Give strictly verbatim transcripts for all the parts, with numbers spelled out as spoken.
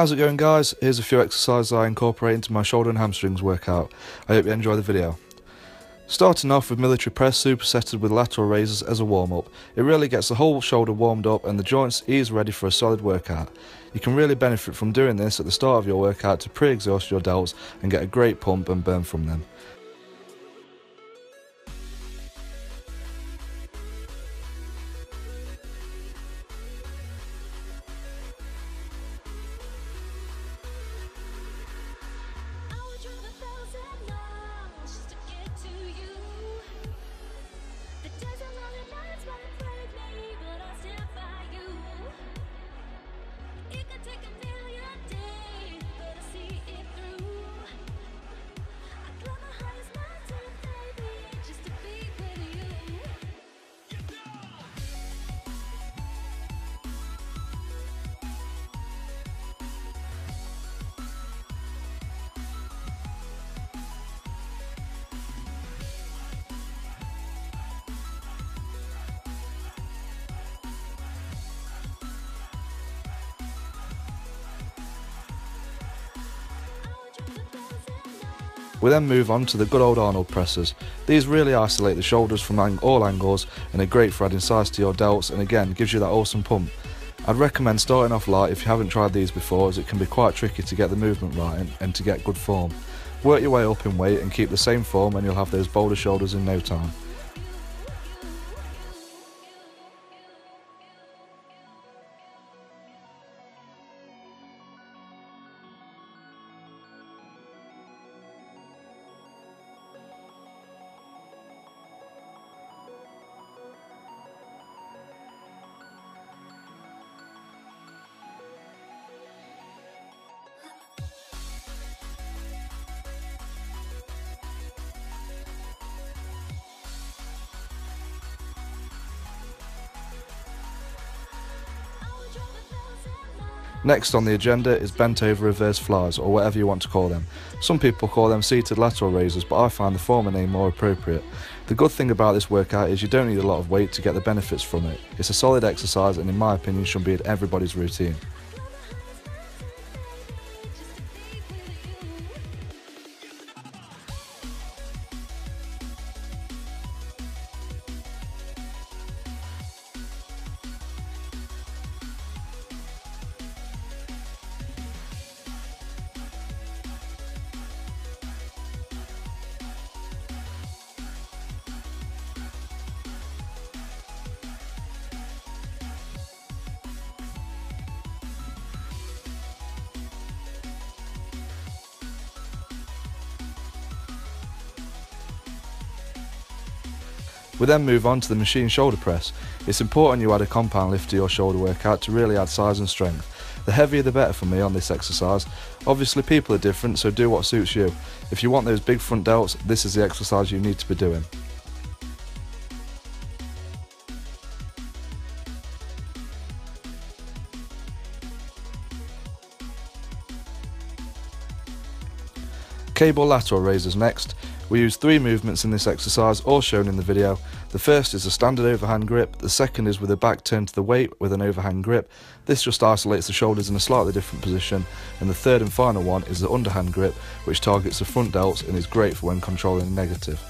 How's it going, guys? Here's a few exercises I incorporate into my shoulder and hamstrings workout. I hope you enjoy the video. Starting off with military press supersetted with lateral raises as a warm-up. It really gets the whole shoulder warmed up and the joints ears ready for a solid workout. You can really benefit from doing this at the start of your workout to pre-exhaust your delts and get a great pump and burn from them. We then move on to the good old Arnold presses. These really isolate the shoulders from all angles and are great for adding size to your delts, and again gives you that awesome pump. I'd recommend starting off light if you haven't tried these before, as it can be quite tricky to get the movement right and to get good form. Work your way up in weight and keep the same form and you'll have those bolder shoulders in no time. Next on the agenda is bent over reverse flies, or whatever you want to call them. Some people call them seated lateral raises, but I find the former name more appropriate. The good thing about this workout is you don't need a lot of weight to get the benefits from it. It's a solid exercise and in my opinion should be in everybody's routine. We then move on to the machine shoulder press. It's important you add a compound lift to your shoulder workout to really add size and strength. The heavier the better for me on this exercise. Obviously people are different, so do what suits you. If you want those big front delts, this is the exercise you need to be doing. Cable lateral raises next. We use three movements in this exercise, all shown in the video. The first is a standard overhand grip, the second is with the back turned to the weight with an overhand grip. This just isolates the shoulders in a slightly different position. And the third and final one is the underhand grip, which targets the front delts and is great for when controlling negative.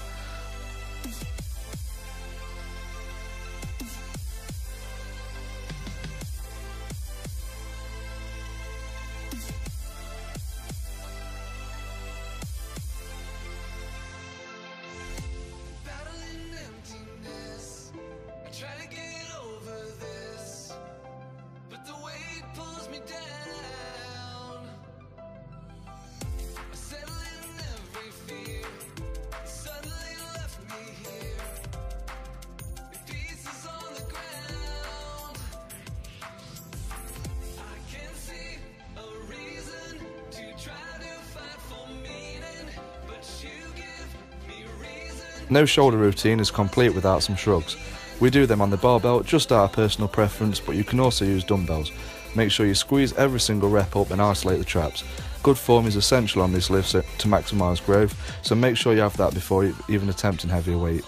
No shoulder routine is complete without some shrugs. We do them on the barbell just out of personal preference, but you can also use dumbbells. Make sure you squeeze every single rep up and isolate the traps. Good form is essential on this lift to maximise growth, so make sure you have that before even attempting heavier weight.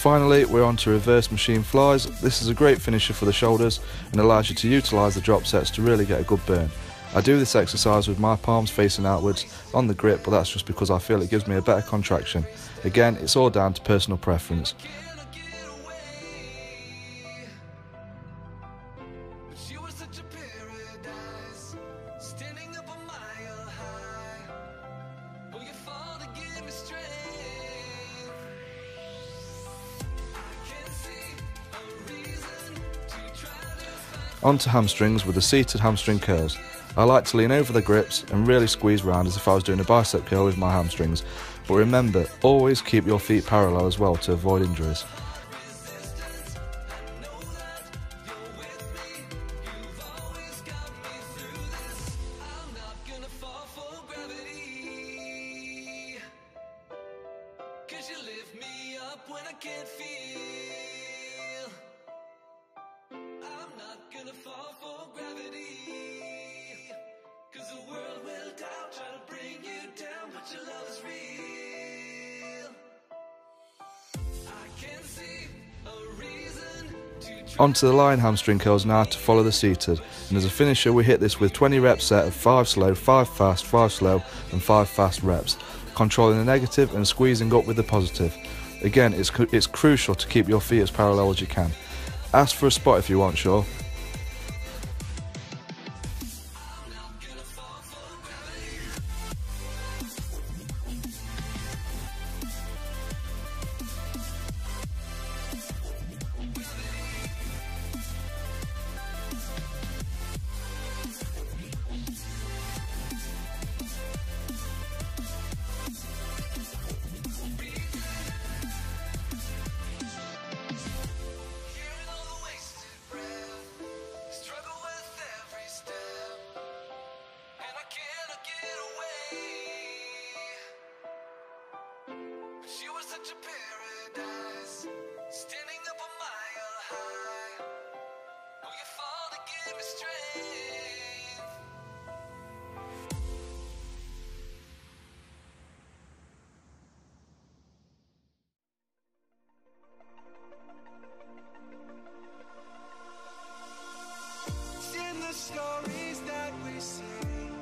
Finally, we're on to reverse machine flies. This is a great finisher for the shoulders and allows you to utilise the drop sets to really get a good burn. I do this exercise with my palms facing outwards on the grip, but that's just because I feel it gives me a better contraction. Again, it's all down to personal preference. Onto hamstrings with the seated hamstring curls. I like to lean over the grips and really squeeze round as if I was doing a bicep curl with my hamstrings, but remember, always keep your feet parallel as well to avoid injuries. Onto the lion hamstring curls now to follow the seated, and as a finisher we hit this with twenty rep set of five slow, five fast, five slow and five fast reps, controlling the negative and squeezing up with the positive. Again, it's, it's crucial to keep your feet as parallel as you can. Ask for a spot if you aren't sure. The stories that we sing,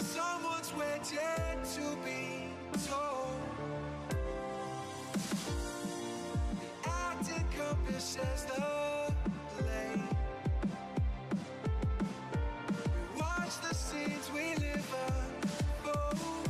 someone's waiting to be told. Acting accomplishes the play. We watch the scenes we live unfold.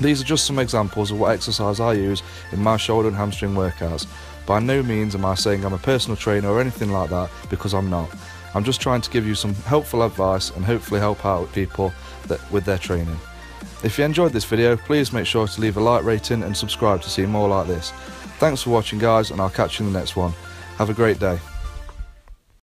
These are just some examples of what exercise I use in my shoulder and hamstring workouts. By no means am I saying I'm a personal trainer or anything like that, because I'm not. I'm just trying to give you some helpful advice and hopefully help out with people that, with their training. If you enjoyed this video, please make sure to leave a like rating and subscribe to see more like this. Thanks for watching guys, and I'll catch you in the next one. Have a great day.